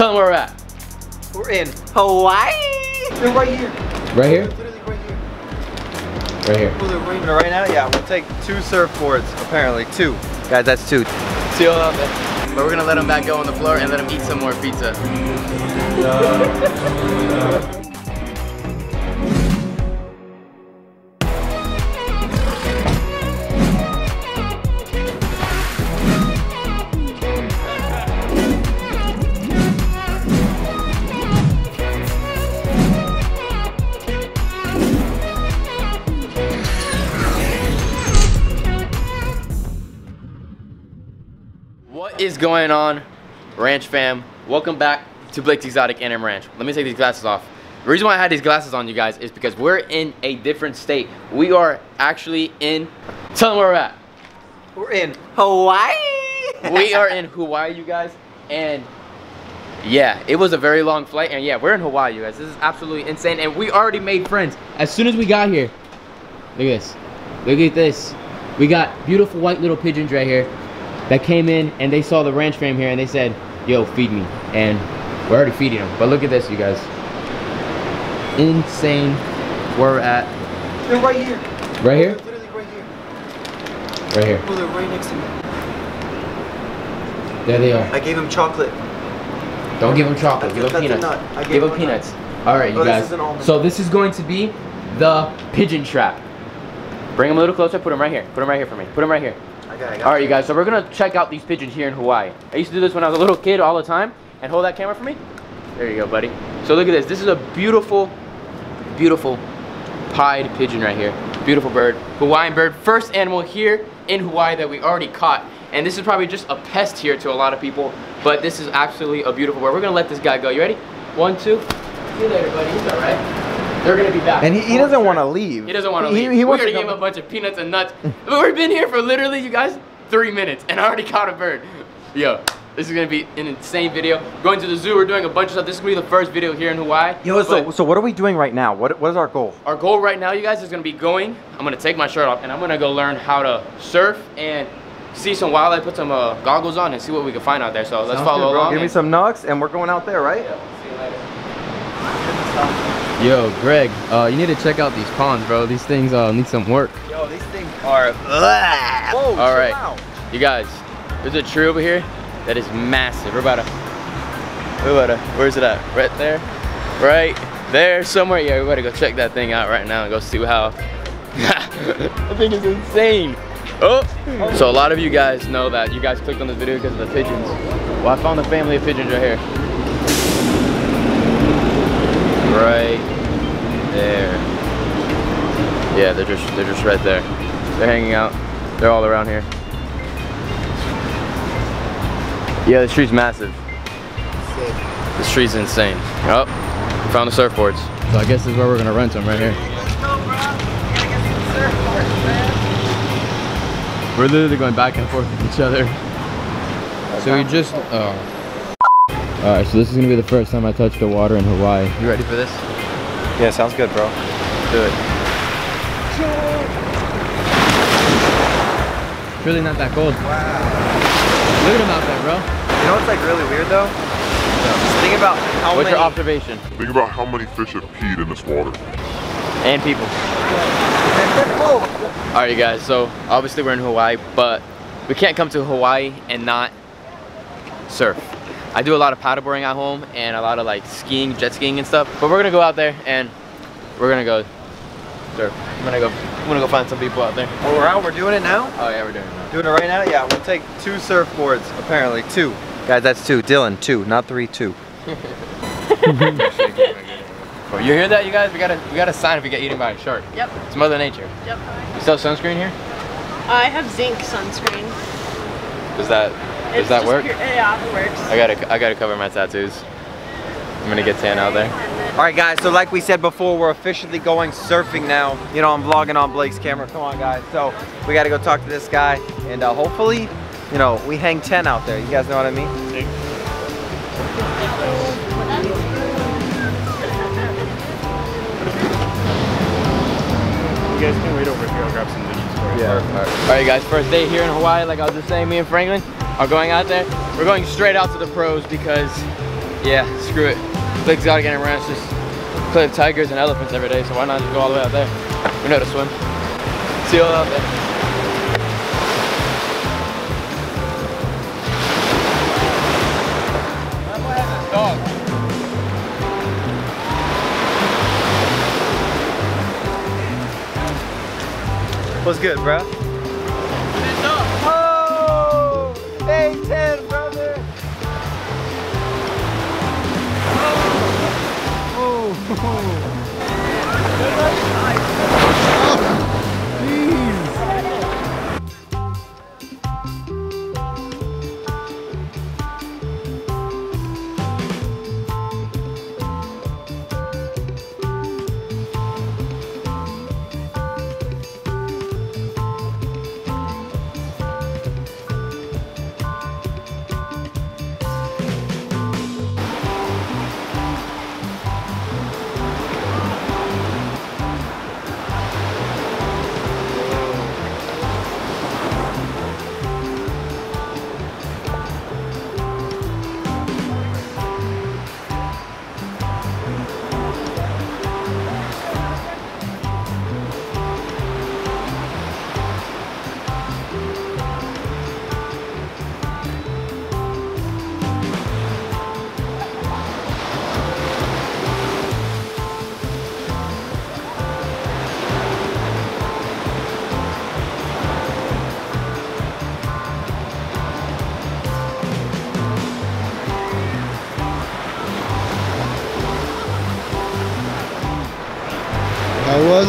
Tell them where we're at. We're in Hawaii. They're right here. Right here? Literally right here. Right here. Well, they're waving it right now? Yeah, we'll take two surfboards, apparently. Two. Guys, that's two. See you all man. But we're gonna let them back go on the floor and let them eat some more pizza. What is going on, ranch fam? Welcome back to Blake's Exotic Animal Ranch. Let me take these glasses off. The reason why I had these glasses on, you guys, is because we're in a different state. We are actually in, tell them where we're at. We're in Hawaii. We are in Hawaii, you guys, and yeah, it was a very long flight, and yeah, we're in Hawaii, you guys. This is absolutely insane, and we already made friends. As soon as we got here, look at this. Look at this. We got beautiful white little pigeons right here that came in and they saw the ranch fam here and they said, yo, feed me. And we're already feeding them. But look at this, you guys. Insane where we're at. They're right here. Right here? They're literally right here. Right here. Well, they're right next to me. There they are. I gave them chocolate. Don't give them chocolate. Give them peanuts. Give them peanuts. All right, you guys. So this is going to be the pigeon trap. Bring them a little closer. Put them right here. Put them right here for me. Put them right here. Alright you guys, so we're going to check out these pigeons here in Hawaii. I used to do this when I was a little kid all the time. And hold that camera for me. There you go, buddy. So look at this. This is a beautiful, beautiful pied pigeon right here. Beautiful bird. Hawaiian bird. First animal here in Hawaii that we already caught. And this is probably just a pest here to a lot of people. But this is absolutely a beautiful bird. We're going to let this guy go. You ready? One, two. See you later, buddy. He's alright. They're gonna be back. And he doesn't want to leave. He doesn't want to leave. He wants to give him a bunch of peanuts and nuts. We've been here for literally, you guys, 3 minutes, and I already caught a bird. Yo, this is gonna be an insane video. Going to the zoo, we're doing a bunch of stuff. This is gonna be the first video here in Hawaii. Yo, so what are we doing right now? What is our goal? Our goal right now, you guys, is gonna be going. I'm gonna take my shirt off, and I'm gonna go learn how to surf and see some wildlife. Put some goggles on and see what we can find out there. So let's follow along. Give me some nugs, and we're going out there, right? Yeah. See you later. Yo, Greg, you need to check out these ponds, bro. These things need some work. Yo, these things are... Whoa, all right, out. You guys, there's a tree over here that is massive. Where's it at? Right there? Right there somewhere? Yeah, we better go check that thing out right now and go see how... That thing is insane. Oh! So a lot of you guys know that you guys clicked on this video because of the pigeons. Well, I found a family of pigeons right here. Right there. Yeah, they're just right there. They're hanging out. They're all around here. Yeah, this tree's massive. Sick. This tree's insane. Oh, found the surfboards. So I guess this is where we're gonna rent them right here. Let's go, bro. Gotta get these surfboards, man. We're literally going back and forth with each other. So we just. Oh. Alright, so this is gonna be the first time I touch the water in Hawaii. You ready for this? Yeah, sounds good, bro. Let's do it. It's really not that cold. Wow. Look at him out there, bro. You know what's like really weird though? Just think about how many... What's your observation? Think about how many fish have peed in this water. And people. Alright, you guys, so obviously we're in Hawaii, but we can't come to Hawaii and not surf. I do a lot of paddleboarding at home and a lot of like skiing, jet skiing and stuff. But we're gonna go out there and we're gonna go surf. I'm gonna go find some people out there. Well, we're out, we're doing it now? Oh yeah, we're doing it now. Doing it right now? Yeah, we'll take two surfboards, apparently, two. Guys, that's two. Dylan, two, not three, two. Well, you hear that, you guys? We gotta sign if we get eaten by a shark. Yep. It's Mother Nature. Yep. You sell sunscreen here? I have zinc sunscreen. Does that work? Yeah, it works. I gotta cover my tattoos. I'm gonna get tan out there. Alright guys, so like we said before, we're officially going surfing now. You know, I'm vlogging on Blake's camera. Come on guys. So we gotta go talk to this guy and hopefully, you know, we hang 10 out there. You guys know what I mean? You guys can wait over here. I'll grab some digits for you. Yeah. Alright guys, first day here in Hawaii, like I was just saying, me and Franklin are going out there. We're going straight out to the pros because yeah, screw it. Blake's Exotic Animal Ranch just play with tigers and elephants every day, so why not just go all the way out there? We know how to swim. See you all out there. I'm gonna have this dog. What's good, bro? Oh! Day 10, brother! Oh!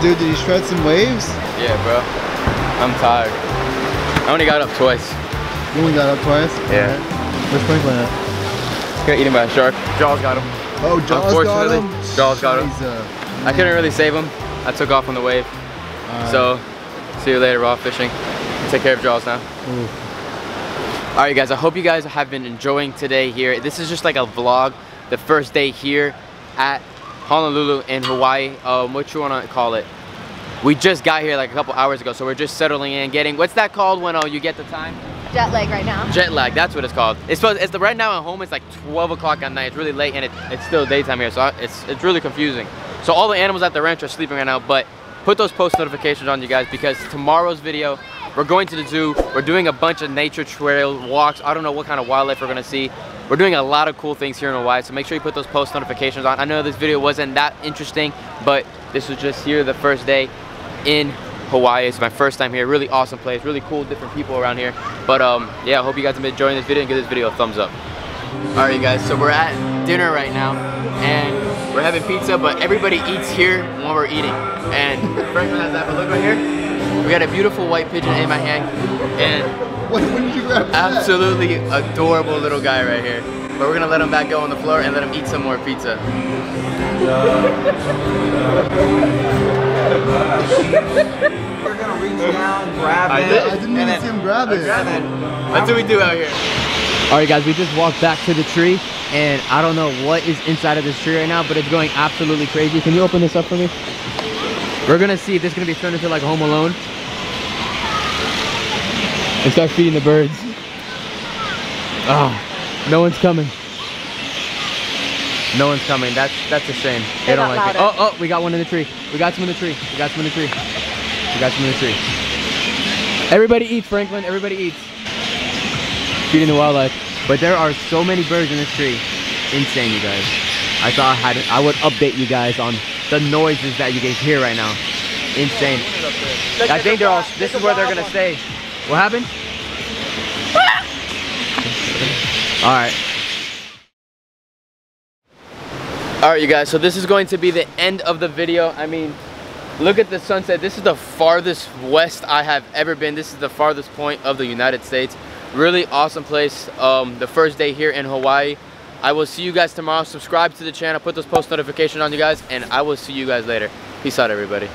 Dude, did you shred some waves? Yeah, bro. I'm tired. I only got up twice. You only got up twice? Yeah. Right. Where's Franklin at? Got eaten by a shark. Jaws got him. Oh, Jaws got him? Jaws got him. I couldn't really save him. I took off on the wave. Right. So, see you later, Raww Fishing. Take care of Jaws now. Ooh. All right, guys. I hope you guys have been enjoying today here. This is just like a vlog. The first day here at Honolulu in Hawaii, what you wanna call it. We just got here like a couple hours ago, so we're just settling in, getting, what's that called when you get the time? Jet lag right now. Jet lag, that's what it's called. It's right now at home, it's like 12 o'clock at night, it's really late, and it's still daytime here, so it's really confusing. So all the animals at the ranch are sleeping right now, but put those post notifications on, you guys, because tomorrow's video, we're going to the zoo, we're doing a bunch of nature trail walks, I don't know what kind of wildlife we're gonna see. We're doing a lot of cool things here in Hawaii, so make sure you put those post notifications on. I know this video wasn't that interesting, but this was just here the first day in Hawaii. It's my first time here, really awesome place, really cool different people around here. But yeah, I hope you guys have been enjoying this video and give this video a thumbs up. All right, you guys, so we're at dinner right now, and we're having pizza, but everybody eats here while we're eating. And Franklin has that, but look right here. We got a beautiful white pigeon in my hand, and when did you grab that? Absolutely adorable little guy right here. But we're gonna let him back go on the floor and let him eat some more pizza. We're gonna reach down, grab it. I didn't even see him grab it. That's what we do out here. Alright guys, we just walked back to the tree, and I don't know what is inside of this tree right now, but it's going absolutely crazy. Can you open this up for me? We're gonna see if this is gonna be turned into like Home Alone. And start feeding the birds. Oh, no one's coming. No one's coming. That's a shame. They don't like it. Oh, we got one in the tree. We got some in the tree. We got some in the tree. We got some in the tree. Everybody eats, Franklin. Everybody eats. Feeding the wildlife. But there are so many birds in this tree. Insane, you guys. I thought I would update you guys on the noises that you guys hear right now. Insane. I think they're all. This is where they're gonna stay. What happened? All right. All right, you guys, so this is going to be the end of the video. I mean, look at the sunset. This is the farthest west I have ever been. This is the farthest point of the United States. Really awesome place. The first day here in Hawaii. I will see you guys tomorrow. Subscribe to the channel. Put those post notifications on, you guys, and I will see you guys later. Peace out, everybody.